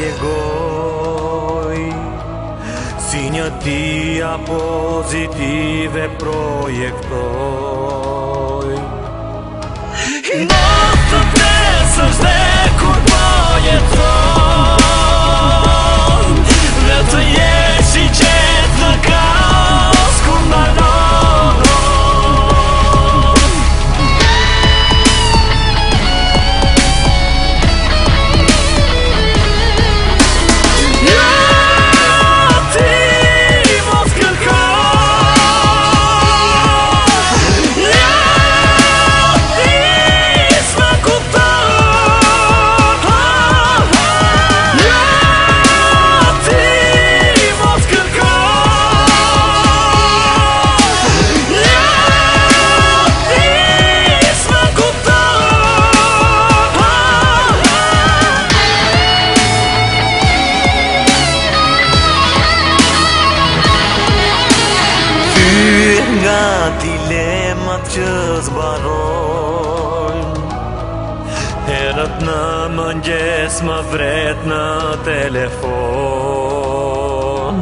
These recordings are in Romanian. llegoy. Sinotía positive proyectoy. No te presos de curvoyetón. Lătăiești și cet lăcaos cu manoron. Iatimos călcoi. Iatis măcutor. Dilema që zbarojm, herët në mëngjes më vret në telefon.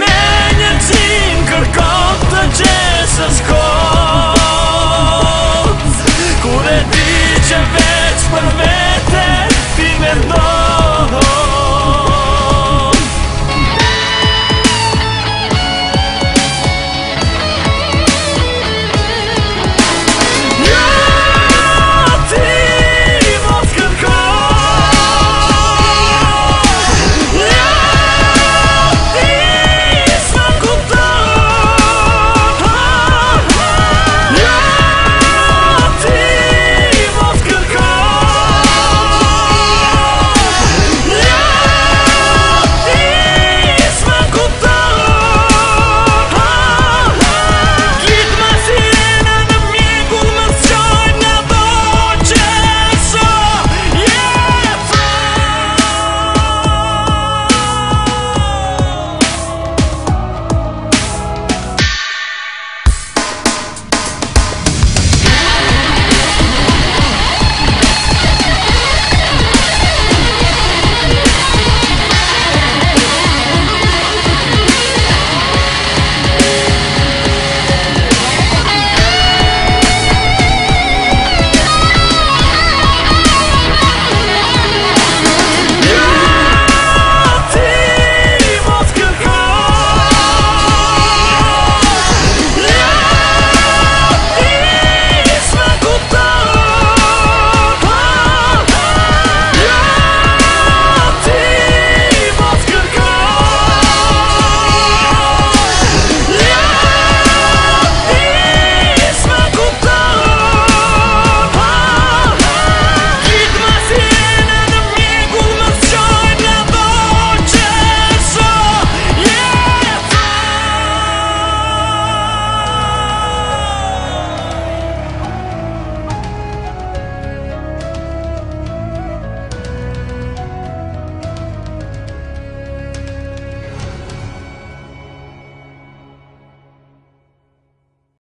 Me një qim kërkot të